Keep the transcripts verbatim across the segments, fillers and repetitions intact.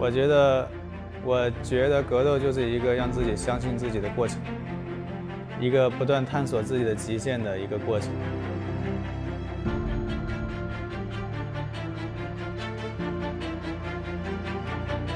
我觉得，我觉得格斗就是一个让自己相信自己的过程，一个不断探索自己的极限的一个过程。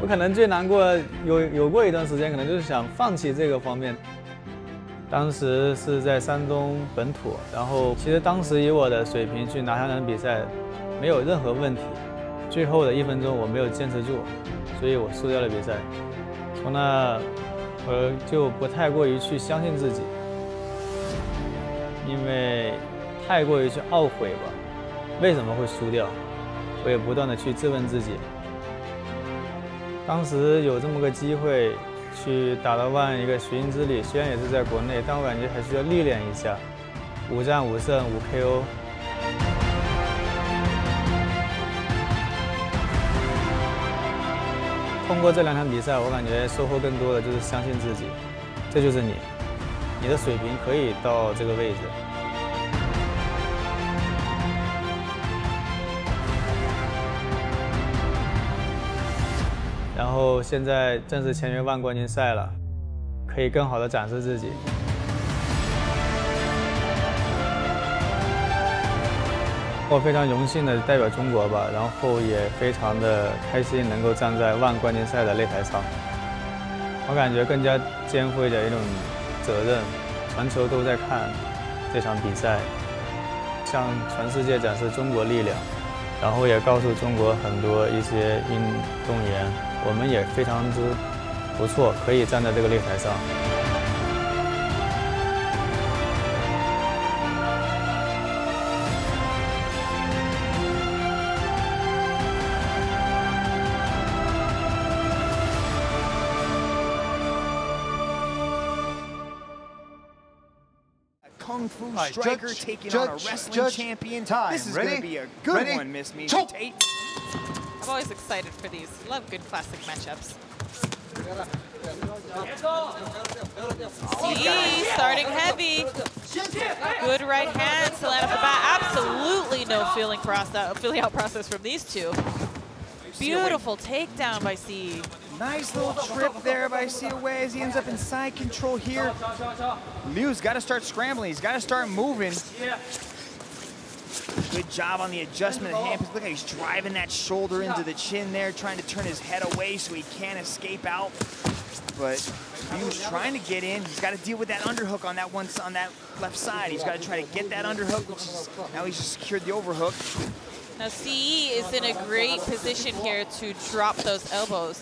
我可能最难过，有有过一段时间，可能就是想放弃这个方面。当时是在山东本土，然后其实当时以我的水平去拿下那场比赛，没有任何问题。最后的一分钟我没有坚持住，所以我输掉了比赛。从那，我就不太过于去相信自己，因为太过于去懊悔吧，为什么会输掉？我也不断的去质问自己。 当时有这么个机会去打到万一个寻音之旅，虽然也是在国内，但我感觉还需要历练一下。五战五胜五 K O。通过这两场比赛，我感觉收获更多的就是相信自己，这就是你，你的水平可以到这个位置。 然后现在正式签约万冠军赛了，可以更好的展示自己。我非常荣幸的代表中国吧，然后也非常的开心能够站在万冠军赛的擂台上。我感觉更加肩负着一种责任，全球都在看这场比赛，向全世界展示中国力量，然后也告诉中国很多一些运动员。 我们也非常之不错，可以站在这个擂台上。Kung Fu striker taking on a wrestling champion. This is going to be a good one, Miss Misha Tate. I'm always excited for these. Love good classic matchups. See, starting heavy. Good right hand to land off the bat. Absolutely no feeling process, feeling out process from these two. Beautiful takedown by Xie. Nice little trip there by Xie Wei as he ends up in side control here. Liu's got to start scrambling. He's got to start moving. Good job on the adjustment of the hand. Look how he's driving that shoulder into the chin there, trying to turn his head away so he can't escape out. But he was trying to get in. He's got to deal with that underhook on that one, on that left side. He's got to try to get that underhook, which is now he's just secured the overhook. Now C E is in a great position here to drop those elbows.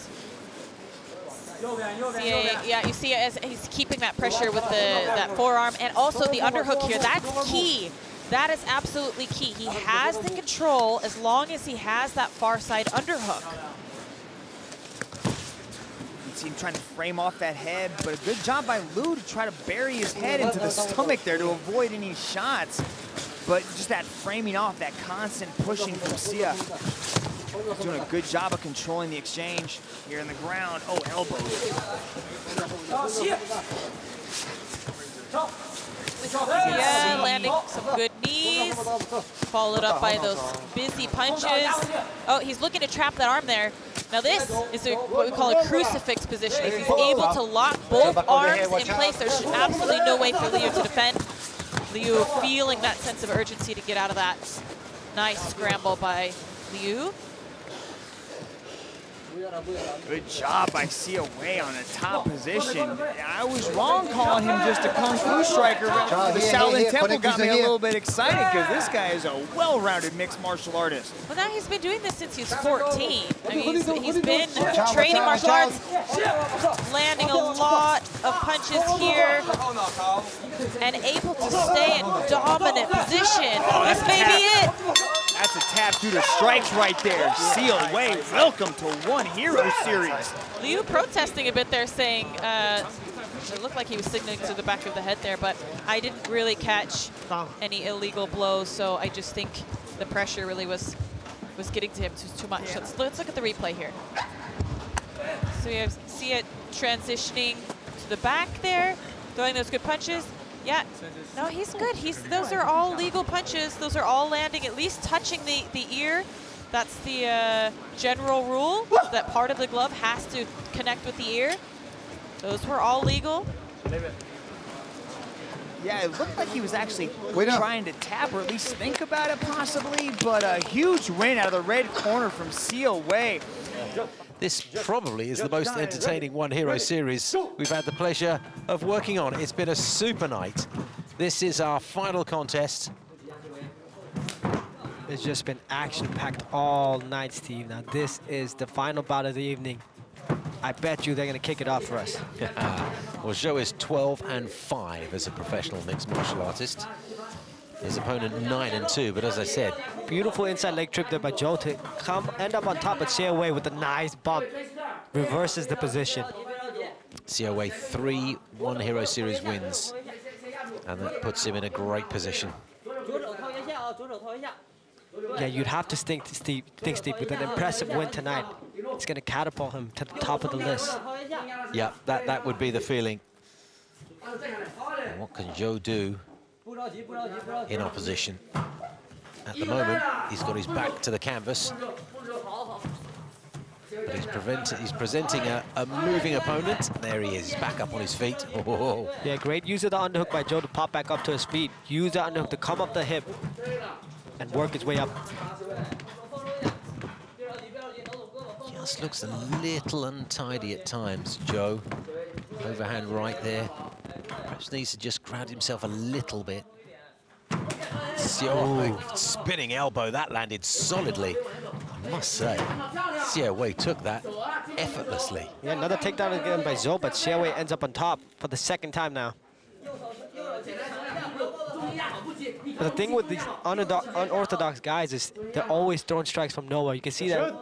C A, yeah, you see as he's keeping that pressure with the that forearm and also the underhook here. That's key. That is absolutely key. He has the control as long as he has that far side underhook. You see him trying to frame off that head, but a good job by Liu to try to bury his head into the stomach there to avoid any shots. But just that framing off, that constant pushing from Xie. Doing a good job of controlling the exchange here in the ground. Oh, elbow. Yeah, landing some good knees, followed up by those busy punches. Oh, he's looking to trap that arm there. Now this is a, what we call a crucifix position. If he's able to lock both arms in place, there's absolutely no way for Liu to defend. Liu feeling that sense of urgency to get out of that. Nice scramble by Liu. Good job by Xie Wei on a top position. I was wrong calling him just a kung fu striker, but the Shaolin Temple got me a little bit excited because this guy is a well-rounded mixed martial artist. Well, now he's been doing this since he was fourteen. I mean, he's, he's been training martial arts, landing a lot of punches here, and able to stay in dominant position. This may be it. That's a tap due to strikes right there. Xie Wei, welcome to ONE Hero Series. Liu protesting a bit there, saying, uh, it looked like he was signaling to the back of the head there, but I didn't really catch any illegal blows, so I just think the pressure really was was getting to him too, too much. Yeah. Let's, let's look at the replay here. So we have see it transitioning to the back there, throwing those good punches. Yeah, no, he's good. He's, those are all legal punches. Those are all landing, at least touching the, the ear That's the uh, general rule, that part of the glove has to connect with the ear. Those were all legal. Yeah, it looked like he was actually trying to tap or at least think about it possibly, but a huge win out of the red corner from Xie Wei. This probably is the most entertaining ONE Hero Series we've had the pleasure of working on. It's been a super night. This is our final contest. It's just been action-packed all night, Steve. Now this is the final bout of the evening. I bet you they're going to kick it off for us. Well, Zhou is twelve and five as a professional mixed martial artist. His opponent nine and two, but as I said... Beautiful inside leg trip there by Zhou to come, end up on top of Xie Wei with a nice bump. Reverses the position. Xie Wei, three ONE Hero Series wins. And that puts him in a great position. Yeah, you'd have to think steep, think steep with an impressive win tonight. It's going to catapult him to the top of the list. Yeah, that, that would be the feeling. And what can Zhou do in opposition? At the moment, he's got his back to the canvas. But he's, prevent he's presenting a, a moving opponent. There he is, back up on his feet. Oh. Yeah, great use of the underhook by Zhou to pop back up to his feet. Use the underhook to come up the hip and work his way up. Just looks a little untidy at times, Zhou. Overhand right there. Perhaps needs to just ground himself a little bit. Oh, spinning elbow, that landed solidly. I must say, Xie Wei took that effortlessly. Yeah, another takedown again by Zhou, but Xie Wei ends up on top for the second time now. But the thing with these unorthodox guys is they're always throwing strikes from nowhere. You can see that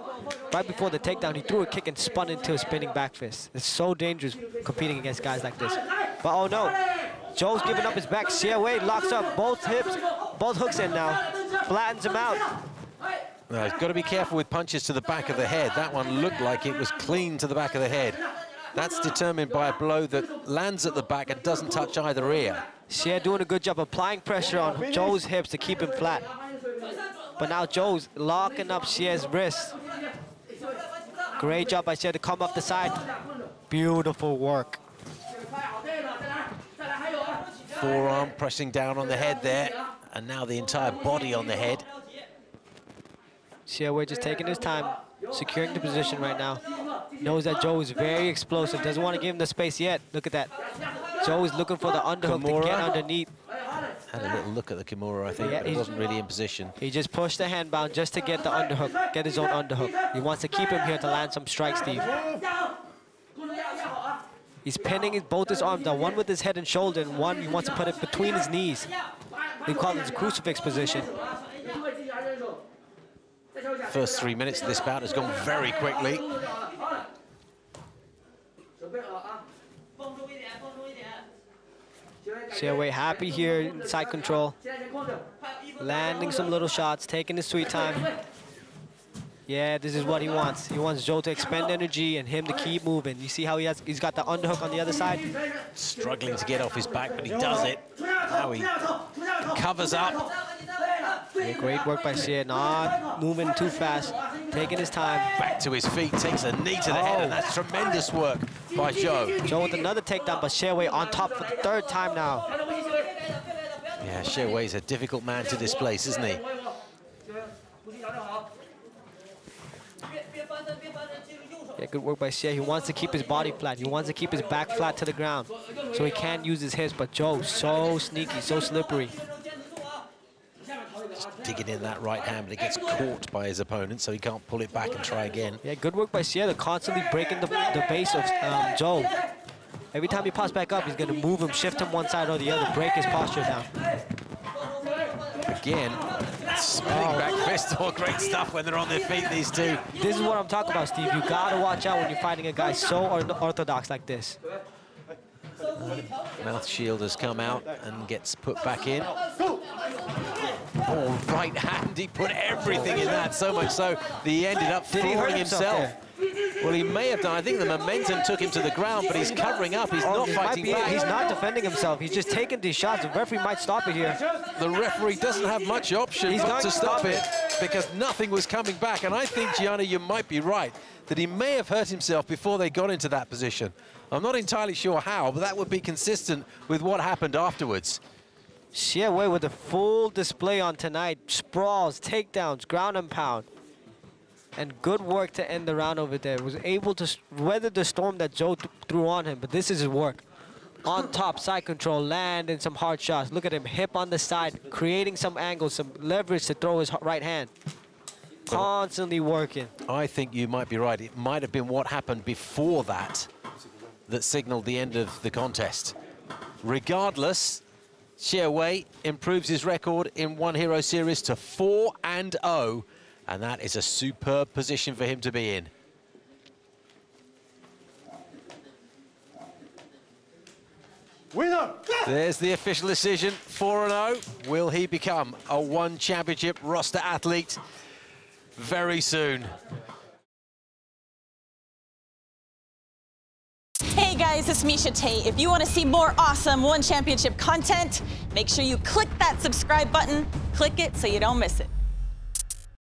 right before the takedown, he threw a kick and spun into a spinning back fist. It's so dangerous competing against guys like this. But oh no, Zhou's giving up his back. Xie Wei locks up both hips, both hooks in now, flattens him out. Now, he's got to be careful with punches to the back of the head. That one looked like it was clean to the back of the head. That's determined by a blow that lands at the back and doesn't touch either ear. Xie doing a good job applying pressure on Zhou's hips to keep him flat. But now Zhou's locking up Xie's wrist. Great job by Xie to come up the side. Beautiful work. Forearm pressing down on the head there. And now the entire body on the head. Xie Wei just taking his time, securing the position right now. Knows that Zhou is very explosive. Doesn't want to give him the space yet. Look at that. Zhou is looking for the underhook Kimura. To get underneath. Had a little look at the Kimura, I think, yeah, but it wasn't really in position. He just pushed the handbound just to get the underhook, get his own underhook. He wants to keep him here to land some strikes, Steve. He's pinning his, both his arms down, one with his head and shoulder, and one he wants to put it between his knees. They call it his crucifix position. First three minutes of this bout has gone very quickly. Xie Wei happy here, inside control. Landing some little shots, taking his sweet time. Yeah, this is what he wants. He wants Zhou to expend energy and him to keep moving. You see how he has, he's got the underhook on the other side? Struggling to get off his back, but he does it. Now he covers up. Yeah, great work by Xie, not moving too fast, taking his time. Back to his feet, takes a knee to the oh. head, and that's tremendous work by Zhou. Zhou with another takedown, but Xie Wei on top for the third time now. Yeah, Xie Wei's a difficult man to displace, isn't he? Yeah, good work by Xie. He wants to keep his body flat. He wants to keep his back flat to the ground, so he can use his hips, but Zhou, so sneaky, so slippery. Just digging in that right hand, but it gets caught by his opponent, so he can't pull it back and try again. Yeah, good work by Xie, constantly breaking the, the base of um, Zhou. Every time he pops back up, he's going to move him, shift him one side or the other, break his posture down. Again, spinning oh. back fist, all great stuff when they're on their feet, these two. This is what I'm talking about, Steve. You got to watch out when you're fighting a guy so unorthodox like this. Um, mouth shield has come out and gets put back in. Oh, right hand, he put everything in that, so much so that he ended up flooring himself. Well, he may have done. I think the momentum took him to the ground, but he's covering up. He's not fighting back. He's not defending himself. He's just taking these shots. The referee might stop it here. The referee doesn't have much option to stop it. because nothing was coming back. And I think, Gianna, you might be right, that he may have hurt himself before they got into that position. I'm not entirely sure how, but that would be consistent with what happened afterwards. Xie Wei with a full display on tonight. Sprawls, takedowns, ground and pound. And good work to end the round over there. Was able to weather the storm that Zhou th threw on him, but this is his work. On top, side control, land and some hard shots. Look at him, hip on the side, creating some angles, some leverage to throw his right hand. Constantly working. I think you might be right. It might have been what happened before that that signaled the end of the contest. Regardless, Xie Wei improves his record in ONE Hero Series to four and oh, and, and that is a superb position for him to be in. Winner. There's the official decision, four and oh. Will he become a ONE Championship roster athlete very soon? Hey guys, it's Misha Tate. If you want to see more awesome ONE Championship content, make sure you click that subscribe button. Click it so you don't miss it.